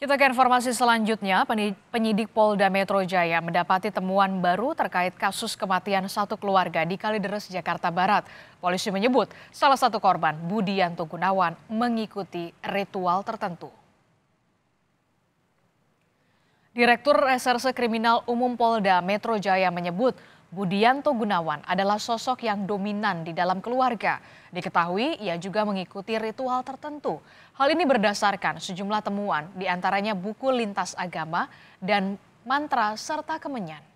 Kita ke informasi selanjutnya, penyidik Polda Metro Jaya mendapati temuan baru terkait kasus kematian satu keluarga di Kalideres, Jakarta Barat. Polisi menyebut salah satu korban, Budianto Gunawan, mengikuti ritual tertentu. Direktur Reserse Kriminal Umum Polda Metro Jaya menyebut Budianto Gunawan adalah sosok yang dominan di dalam keluarga. Diketahui ia juga mengikuti ritual tertentu. Hal ini berdasarkan sejumlah temuan, diantaranya buku lintas agama dan mantra serta kemenyan.